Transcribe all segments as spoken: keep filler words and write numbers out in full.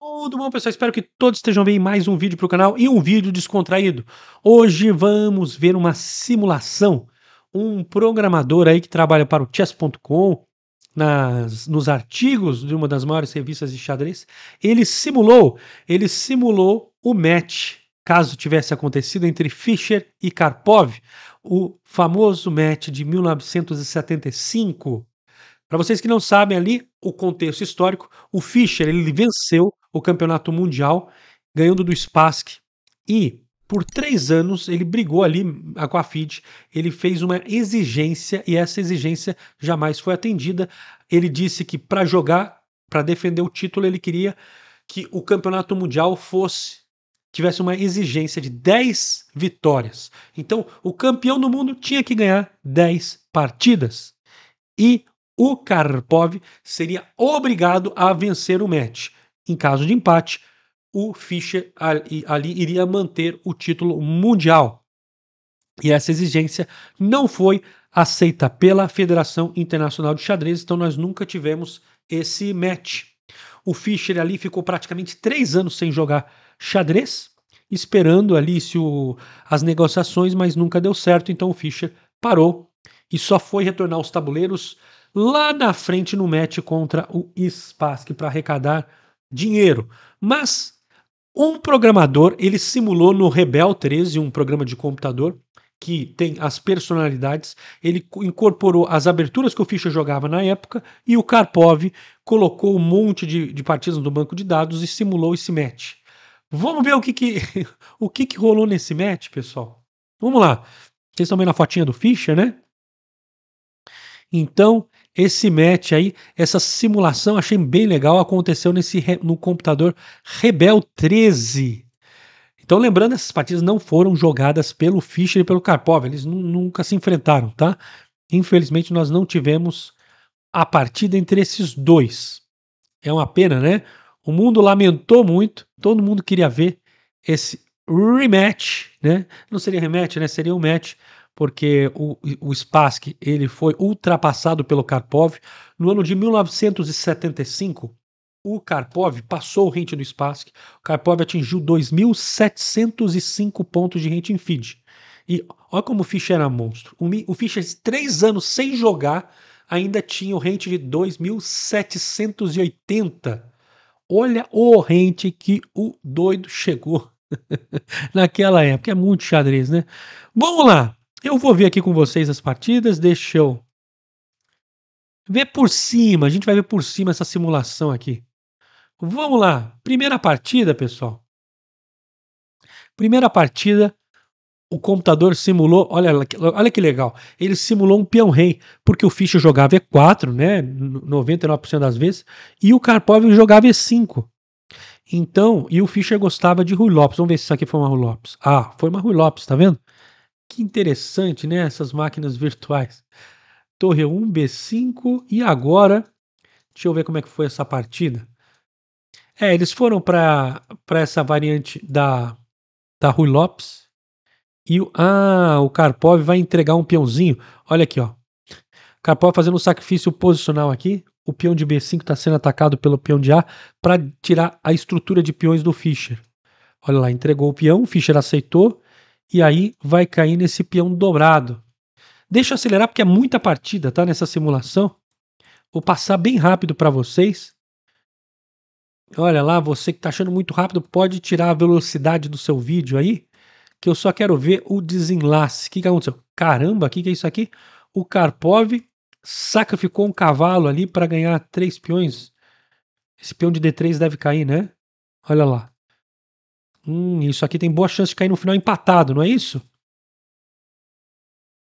Tudo bom, pessoal? Espero que todos estejam bem. Mais um vídeo para o canal e um vídeo descontraído. Hoje vamos ver uma simulação. Um programador aí que trabalha para o chess ponto com, nos artigos de uma das maiores revistas de xadrez, ele simulou, ele simulou o match, caso tivesse acontecido, entre Fischer e Karpov, o famoso match de mil novecentos e setenta e cinco. Para vocês que não sabem ali o contexto histórico, o Fischer ele venceu o campeonato mundial ganhando do Spassky e por três anos ele brigou ali com a FIDE, ele fez uma exigência e essa exigência jamais foi atendida. Ele disse que para jogar, para defender o título, ele queria que o campeonato mundial fosse tivesse uma exigência de dez vitórias. Então o campeão do mundo tinha que ganhar dez partidas e o Karpov seria obrigado a vencer o match. Em caso de empate, o Fischer ali, ali iria manter o título mundial. E essa exigência não foi aceita pela Federação Internacional de Xadrez, então nós nunca tivemos esse match. O Fischer ali ficou praticamente três anos sem jogar xadrez, esperando ali se o, as negociações, mas nunca deu certo, então o Fischer parou e só foi retornar aos tabuleiros lá na frente no match contra o Spassky para arrecadar dinheiro. Mas um programador, ele simulou no Rebel treze, um programa de computador que tem as personalidades, ele incorporou as aberturas que o Fischer jogava na época e o Karpov colocou um monte de, de partidas do banco de dados e simulou esse match. Vamos ver o que que, o que, que rolou nesse match, pessoal. Vamos lá. Vocês estão vendo a fotinha do Fischer, né? Então, esse match aí, essa simulação, achei bem legal, aconteceu nesse, no computador Rebel treze. Então, lembrando, essas partidas não foram jogadas pelo Fischer e pelo Karpov, eles nunca se enfrentaram, tá? Infelizmente, nós não tivemos a partida entre esses dois. É uma pena, né? O mundo lamentou muito, todo mundo queria ver esse rematch, né? Não seria rematch, né? Seria um match, porque o, o Spassky ele foi ultrapassado pelo Karpov. No ano de mil novecentos e setenta e cinco, o Karpov passou o rating do Spassky. O Karpov atingiu dois mil setecentos e cinco pontos de rating em FIDE. E olha como o Fischer era monstro. O, o Fischer, três anos sem jogar, ainda tinha o rating de dois mil setecentos e oitenta. Olha o rating que o doido chegou naquela época. É muito xadrez, né? Vamos lá. Eu vou ver aqui com vocês as partidas, deixa eu ver por cima, a gente vai ver por cima essa simulação aqui. Vamos lá, primeira partida, pessoal. Primeira partida, o computador simulou, olha, olha que legal, ele simulou um peão-rei, porque o Fischer jogava E quatro, né, noventa e nove por cento das vezes, e o Karpov jogava E cinco. Então, e o Fischer gostava de Ruy López, vamos ver se isso aqui foi uma Ruy López. Ah, foi uma Ruy López, tá vendo? Que interessante, né? Essas máquinas virtuais. Torre um, B cinco. E agora, deixa eu ver como é que foi essa partida. É, eles foram para essa variante da, da Ruy López. E o, ah, o Karpov vai entregar um peãozinho. Olha aqui, ó. Karpov fazendo um sacrifício posicional aqui. O peão de B cinco está sendo atacado pelo peão de A para tirar a estrutura de peões do Fischer. Olha lá, entregou o peão, o Fischer aceitou. E aí vai cair nesse peão dobrado. Deixa eu acelerar porque é muita partida, tá? Nessa simulação. Vou passar bem rápido para vocês. Olha lá, você que tá achando muito rápido, pode tirar a velocidade do seu vídeo aí, que eu só quero ver o desenlace. O que que aconteceu? Caramba, o que que é isso aqui? O Karpov sacrificou um cavalo ali para ganhar três peões. Esse peão de D três deve cair, né? Olha lá. Hum, isso aqui tem boa chance de cair no final empatado, não é isso?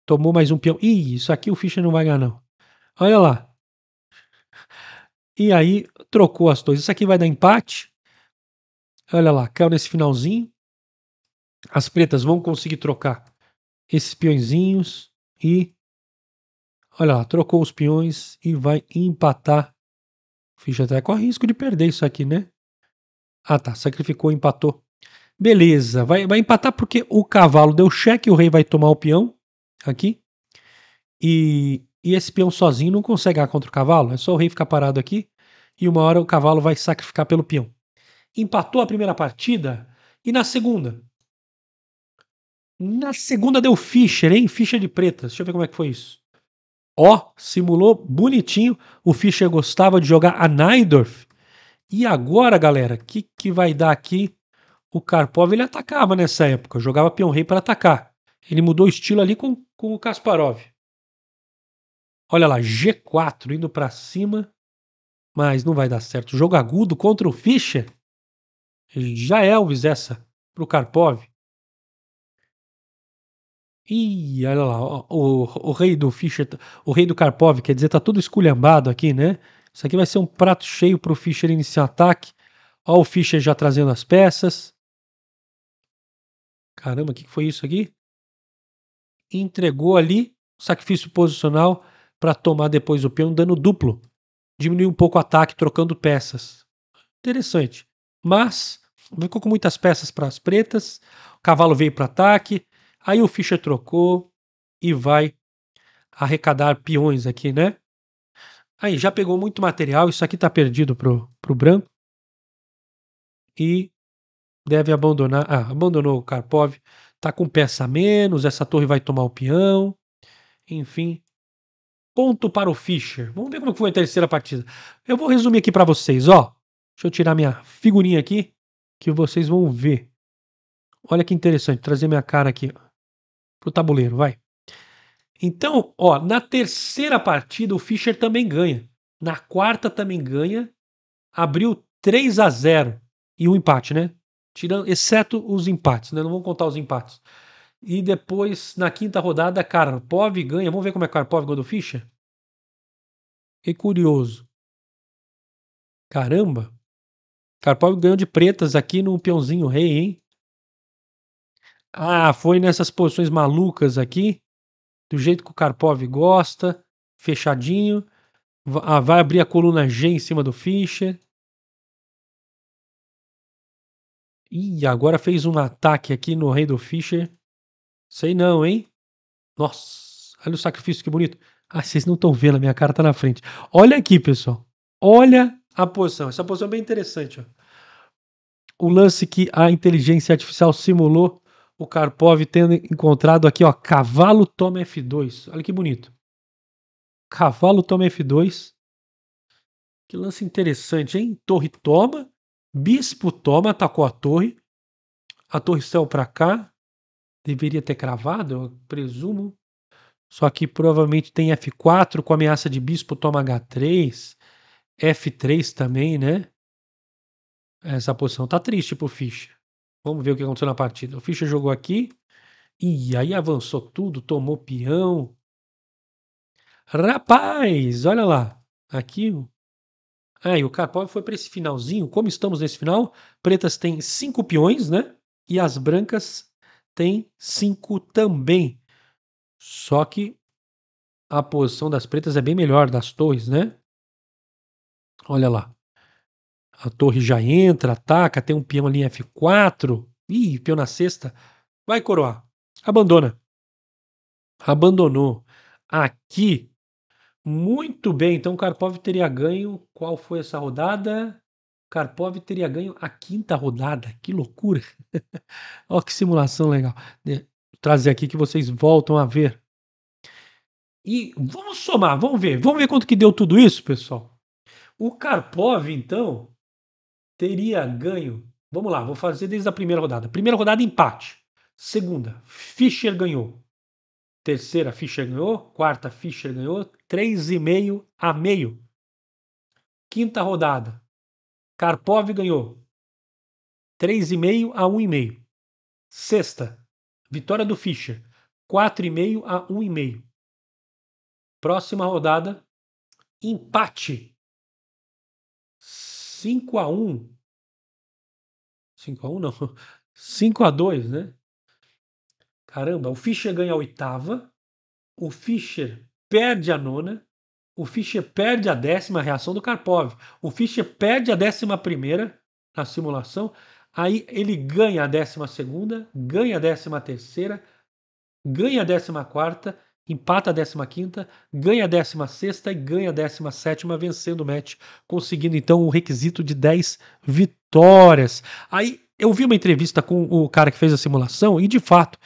Tomou mais um peão. Ih, isso aqui o Fischer não vai ganhar, não. Olha lá. E aí, trocou as torres. Isso aqui vai dar empate. Olha lá, caiu nesse finalzinho. As pretas vão conseguir trocar esses peõezinhos. E, olha lá, trocou os peões e vai empatar. O Fischer até corre risco de perder isso aqui, né? Ah, tá. Sacrificou, empatou. Beleza, vai, vai empatar porque o cavalo deu cheque, o rei vai tomar o peão aqui. E, e esse peão sozinho não consegue ganhar contra o cavalo, é só o rei ficar parado aqui e uma hora o cavalo vai sacrificar pelo peão. empatou a primeira partida. E na segunda? Na segunda deu Fischer, hein? Fischer de preta. Deixa eu ver como é que foi isso. Ó, simulou bonitinho. O Fischer gostava de jogar a Najdorf. E agora, galera, o que, que vai dar aqui? O Karpov, ele atacava nessa época. Jogava peão-rei para atacar. Ele mudou o estilo ali com, com o Kasparov. Olha lá, G quatro indo para cima. Mas não vai dar certo. Jogo agudo contra o Fischer. Já é Elvis essa para o Karpov. Ih, olha lá, o, o, o rei do Fischer, o rei do Karpov, quer dizer, tá todo esculhambado aqui, né? Isso aqui vai ser um prato cheio pro Fischer iniciar ataque. Ó, o Fischer já trazendo as peças. Caramba, o que, que foi isso aqui? Entregou ali o sacrifício posicional para tomar depois o peão, dando duplo. Diminuiu um pouco o ataque, trocando peças. Interessante. Mas ficou com muitas peças para as pretas. O cavalo veio para ataque. Aí o Fischer trocou e vai arrecadar peões aqui, né? Aí já pegou muito material. Isso aqui tá perdido pro, pro branco. E deve abandonar. Ah, abandonou o Karpov. Tá com peça a menos. Essa torre vai tomar o peão. Enfim. Ponto para o Fischer. Vamos ver como foi a terceira partida. Eu vou resumir aqui para vocês, ó. Deixa eu tirar minha figurinha aqui, que vocês vão ver. Olha que interessante. Trazer minha cara aqui, ó, pro tabuleiro, vai. Então, ó, na terceira partida o Fischer também ganha. Na quarta também ganha. Abriu três a zero e um empate, né? Tirando, exceto os empates, né? Não vamos contar os empates. E depois, na quinta rodada, Karpov ganha. Vamos ver como é Karpov ganhou do Fischer? Que curioso. Caramba. Karpov ganhou de pretas aqui no peãozinho rei, hein? Ah, foi nessas posições malucas aqui, do jeito que o Karpov gosta, fechadinho. Ah, vai abrir a coluna G em cima do Fischer. Ih, agora fez um ataque aqui no rei do Fischer. Sei não, hein? Nossa, olha o sacrifício, que bonito. Ah, vocês não estão vendo, a minha cara tá na frente. Olha aqui, pessoal. Olha a posição. Essa posição é bem interessante, ó. O lance que a inteligência artificial simulou. O Karpov tendo encontrado aqui, ó, cavalo toma F dois. Olha que bonito. Cavalo toma F dois. Que lance interessante, hein? Torre toma. Bispo toma, atacou a torre. A torre saiu para cá. Deveria ter cravado, eu presumo. Só que provavelmente tem F quatro com ameaça de bispo toma H três. F três também, né? Essa posição tá triste pro Fischer. Vamos ver o que aconteceu na partida. O Fischer jogou aqui. E aí avançou tudo. Tomou peão. Rapaz, olha lá. Aqui. Aí o Karpov foi para esse finalzinho. Como estamos nesse final? Pretas têm cinco peões, né? E as brancas têm cinco também. Só que a posição das pretas é bem melhor. Das torres, né? Olha lá. A torre já entra, ataca, tem um peão ali em F quatro. Ih, peão na sexta. Vai coroar. Abandona. Abandonou. Aqui. Muito bem. Então Karpov teria ganho. Qual foi essa rodada? Karpov teria ganho a quinta rodada. Que loucura. Olha que simulação legal. Vou trazer aqui que vocês voltam a ver. E vamos somar. Vamos ver. Vamos ver quanto que deu tudo isso, pessoal. O Karpov, então, teria ganho. Vamos lá, vou fazer desde a primeira rodada. Primeira rodada, empate. Segunda, Fischer ganhou. Terceira, Fischer ganhou. Quarta, Fischer ganhou. três e meio a meio. Quinta rodada, Karpov ganhou. três e meio a um e meio. Sexta, vitória do Fischer. quatro e meio a um e meio. Próxima rodada, empate. cinco a um. cinco a um não. cinco a dois, né? Caramba, o Fischer ganha a oitava. O Fischer perde a nona. O Fischer perde a décima, a reação do Karpov. O Fischer perde a décima primeira na simulação. Aí ele ganha a décima segunda, ganha a décima terceira, ganha a décima quarta empata a décima quinta, ganha a décima sexta e ganha a décima sétima, vencendo o match, conseguindo então o requisito de dez vitórias. Aí eu vi uma entrevista com o cara que fez a simulação e de fato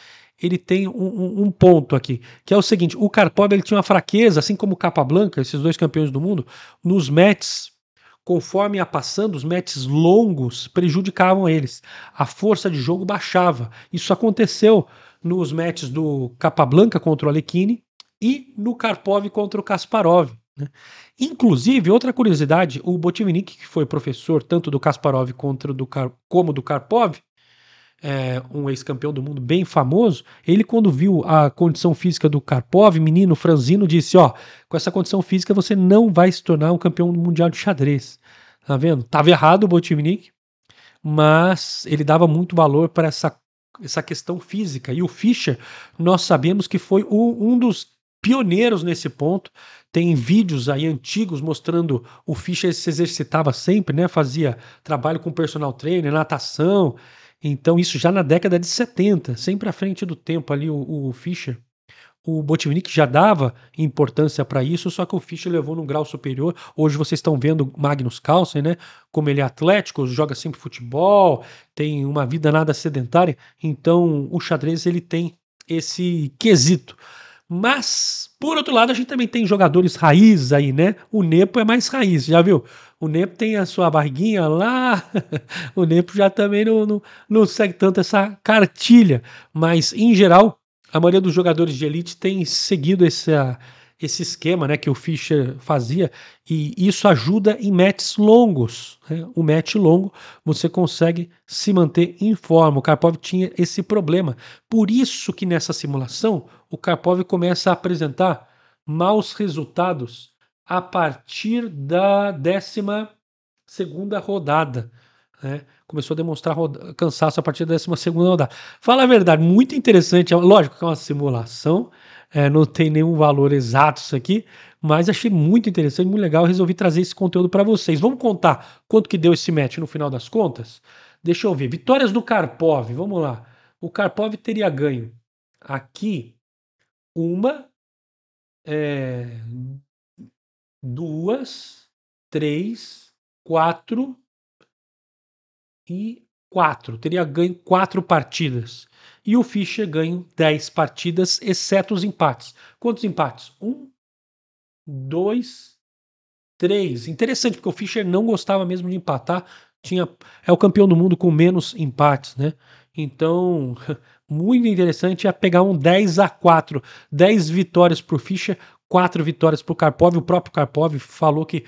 ele tem um, um, um ponto aqui, que é o seguinte: o Karpov ele tinha uma fraqueza, assim como o Capablanca, esses dois campeões do mundo, nos matches. Conforme ia passando, os matches longos prejudicavam eles. A força de jogo baixava. Isso aconteceu nos matches do Capablanca contra o Alekhine e no Karpov contra o Kasparov, né? Inclusive, outra curiosidade, o Botvinnik, que foi professor tanto do Kasparov contra do Kar- como do Karpov, é, um ex-campeão do mundo bem famoso, ele quando viu a condição física do Karpov, menino franzino, disse: ó, com essa condição física você não vai se tornar um campeão mundial de xadrez. Tá vendo? Tava errado o Botvinnik, mas ele dava muito valor para essa essa questão física. E o Fischer, nós sabemos que foi o, um dos pioneiros nesse ponto. Tem vídeos aí antigos mostrando o Fischer se exercitava sempre, né? Fazia trabalho com personal trainer, natação. Então isso já na década de setenta, sempre à frente do tempo ali o, o Fischer. O Botvinnik já dava importância para isso, só que o Fischer levou num grau superior. Hoje vocês estão vendo Magnus Carlsen, né? Como ele é atlético, joga sempre futebol, tem uma vida nada sedentária. Então o xadrez ele tem esse quesito. Mas, por outro lado, a gente também tem jogadores raiz aí, né? O Nepo é mais raiz, já viu? O Nepo tem a sua barriguinha lá, o Nepo já também não, não, não segue tanto essa cartilha. Mas, em geral, a maioria dos jogadores de elite tem seguido essa, esse esquema, né, que o Fischer fazia, e isso ajuda em matches longos, né? O match longo você consegue se manter em forma. O Karpov tinha esse problema. Por isso que nessa simulação o Karpov começa a apresentar maus resultados a partir da décima segunda rodada. Né? Começou a demonstrar roda... cansaço a partir da décima segunda rodada. Fala a verdade, muito interessante. Lógico que é uma simulação, é, não tem nenhum valor exato isso aqui, mas achei muito interessante, muito legal. Resolvi trazer esse conteúdo para vocês. Vamos contar quanto que deu esse match no final das contas? Deixa eu ver. Vitórias do Karpov, vamos lá. O Karpov teria ganho aqui uma, é, duas, três, quatro e quatro, teria ganho quatro partidas, e o Fischer ganha dez partidas, exceto os empates. Quantos empates? um, dois, três. Interessante, porque o Fischer não gostava mesmo de empatar, tinha, é o campeão do mundo com menos empates, né? Então, muito interessante, é pegar um dez a quatro, dez vitórias para o Fischer, quatro vitórias para o Karpov. O próprio Karpov falou que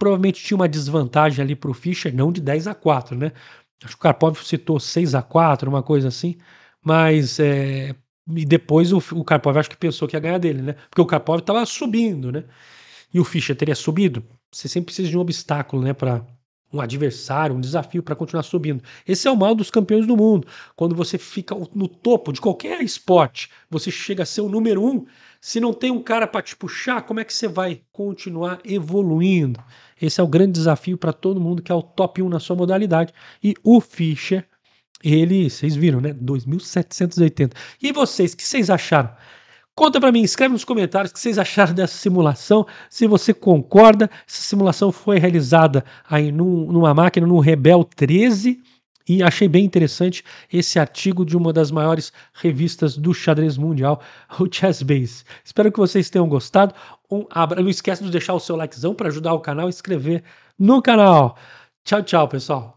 provavelmente tinha uma desvantagem ali para o Fischer, não de dez a quatro, né? Acho que o Karpov citou seis a quatro, uma coisa assim, mas é, e depois o, o Karpov acho que pensou que ia ganhar dele, né? Porque o Karpov estava subindo, né? E o Fischer teria subido. Você sempre precisa de um obstáculo, né? Para um adversário, um desafio para continuar subindo. Esse é o mal dos campeões do mundo. Quando você fica no topo de qualquer esporte, você chega a ser o número um. Se não tem um cara para te puxar, como é que você vai continuar evoluindo? Esse é o grande desafio para todo mundo que é o top um na sua modalidade. E o Fischer, ele, vocês viram, né? dois mil setecentos e oitenta. E vocês, o que vocês acharam? Conta para mim, escreve nos comentários o que vocês acharam dessa simulação, se você concorda. Essa simulação foi realizada aí num, numa máquina, no Rebel treze, e achei bem interessante esse artigo de uma das maiores revistas do xadrez mundial, o Chessbase. Espero que vocês tenham gostado. Um abra... Não esquece de deixar o seu likezão para ajudar o canal a se inscrever no canal. Tchau, tchau, pessoal.